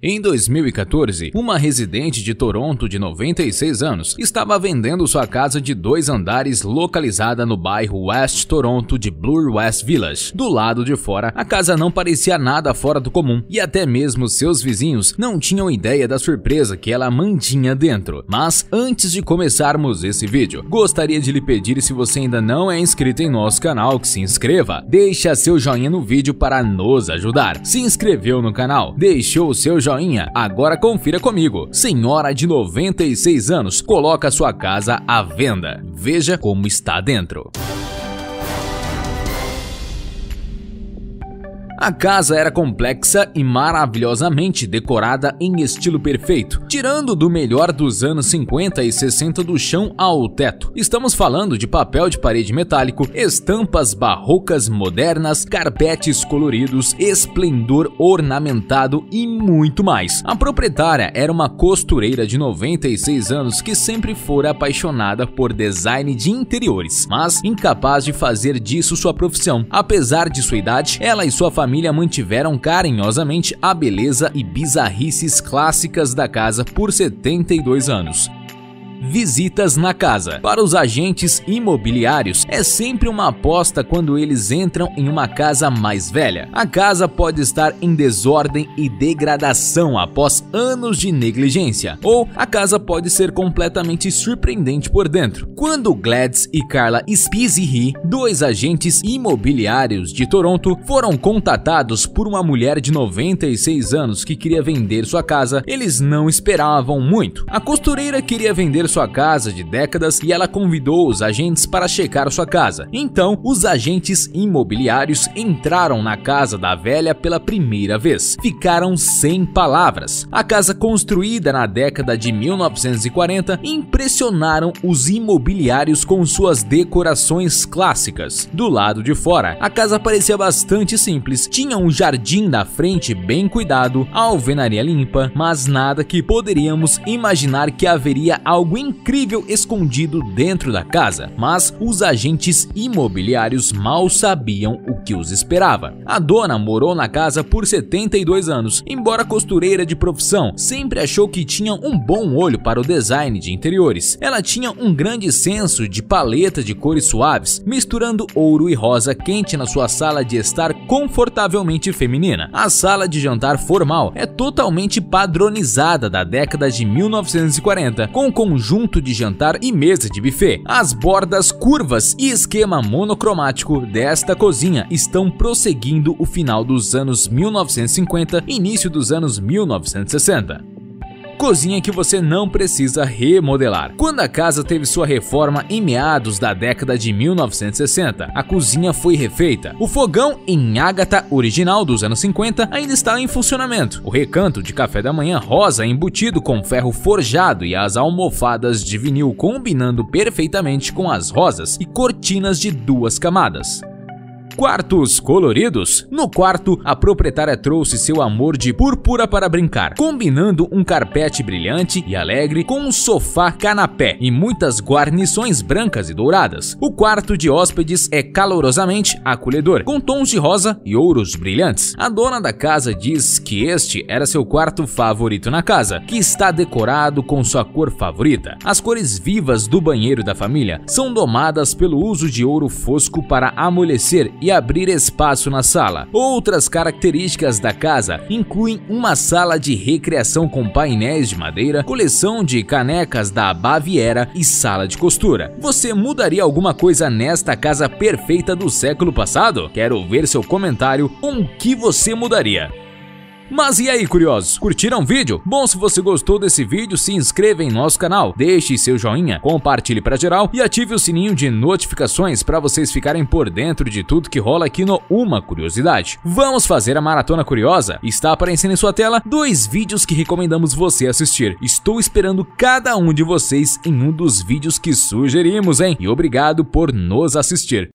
Em 2014, uma residente de Toronto de 96 anos estava vendendo sua casa de 2 andares localizada no bairro West Toronto de Bloor West Village. Do lado de fora, a casa não parecia nada fora do comum e até mesmo seus vizinhos não tinham ideia da surpresa que ela mantinha dentro. Mas antes de começarmos esse vídeo, gostaria de lhe pedir, se você ainda não é inscrito em nosso canal, que se inscreva, deixa seu joinha no vídeo para nos ajudar. Se inscreveu no canal, deixou seu joinha, agora confira comigo. Senhora de 96 anos coloca sua casa à venda. Veja como está dentro. A casa era complexa e maravilhosamente decorada em estilo perfeito, tirando do melhor dos anos 50 e 60 do chão ao teto. Estamos falando de papel de parede metálico, estampas barrocas modernas, carpetes coloridos, esplendor ornamentado e muito mais. A proprietária era uma costureira de 96 anos que sempre fora apaixonada por design de interiores, mas incapaz de fazer disso sua profissão. Apesar de sua idade, ela e sua família mantiveram carinhosamente a beleza e bizarrices clássicas da casa por 72 anos. Visitas na casa. Para os agentes imobiliários, é sempre uma aposta quando eles entram em uma casa mais velha. A casa pode estar em desordem e degradação após anos de negligência, ou a casa pode ser completamente surpreendente por dentro. Quando Gladys e Carla Spizzerri, 2 agentes imobiliários de Toronto, foram contatados por uma mulher de 96 anos que queria vender sua casa, eles não esperavam muito. A costureira queria vender sua casa de décadas e ela convidou os agentes para checar sua casa. Então, os agentes imobiliários entraram na casa da velha pela primeira vez. Ficaram sem palavras. A casa, construída na década de 1940, impressionaram os imobiliários com suas decorações clássicas. Do lado de fora, a casa parecia bastante simples. Tinha um jardim na frente bem cuidado, a alvenaria limpa, mas nada que poderíamos imaginar que haveria algo incrível escondido dentro da casa, mas os agentes imobiliários mal sabiam o que os esperava. A dona morou na casa por 72 anos, embora costureira de profissão, sempre achou que tinha um bom olho para o design de interiores. Ela tinha um grande senso de paleta de cores suaves, misturando ouro e rosa quente na sua sala de estar confortavelmente feminina. A sala de jantar formal é totalmente padronizada da década de 1940, com um conjunto de jantar e mesa de buffet. As bordas curvas e esquema monocromático desta cozinha estão prosseguindo o final dos anos 1950 e início dos anos 1960. Cozinha que você não precisa remodelar. Quando a casa teve sua reforma em meados da década de 1960, a cozinha foi refeita. O fogão em ágata original dos anos 50 ainda está em funcionamento. O recanto de café da manhã rosa embutido com ferro forjado e as almofadas de vinil combinando perfeitamente com as rosas e cortinas de 2 camadas. Quartos coloridos. No quarto, a proprietária trouxe seu amor de púrpura para brincar, combinando um carpete brilhante e alegre com um sofá canapé e muitas guarnições brancas e douradas. O quarto de hóspedes é calorosamente acolhedor, com tons de rosa e ouros brilhantes. A dona da casa diz que este era seu quarto favorito na casa, que está decorado com sua cor favorita. As cores vivas do banheiro da família são domadas pelo uso de ouro fosco para amolecer e abrir espaço na sala. Outras características da casa incluem uma sala de recreação com painéis de madeira, coleção de canecas da Baviera e sala de costura. Você mudaria alguma coisa nesta casa perfeita do século passado? Quero ver seu comentário com o que você mudaria. Mas e aí, curiosos? Curtiram o vídeo? Bom, se você gostou desse vídeo, se inscreva em nosso canal, deixe seu joinha, compartilhe pra geral e ative o sininho de notificações para vocês ficarem por dentro de tudo que rola aqui no Uma Curiosidade. Vamos fazer a Maratona Curiosa? Está aparecendo em sua tela 2 vídeos que recomendamos você assistir. Estou esperando cada um de vocês em um dos vídeos que sugerimos, hein? E obrigado por nos assistir.